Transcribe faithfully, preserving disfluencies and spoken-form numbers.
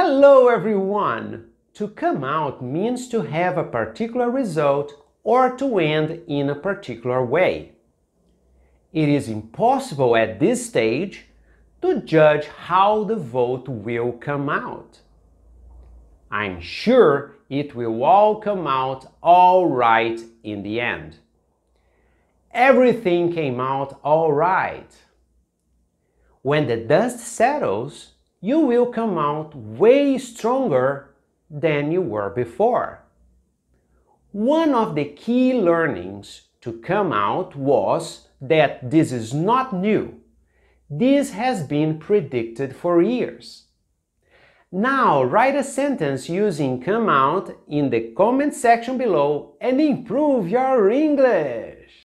Hello everyone! To come out means to have a particular result or to end in a particular way. It is impossible at this stage to judge how the vote will come out. I'm sure it will all come out all right in the end. Everything came out all right. When the dust settles, you will come out way stronger than you were before. One of the key learnings to come out was that this is not new. This has been predicted for years. Now write a sentence using come out in the comment section below and improve your English!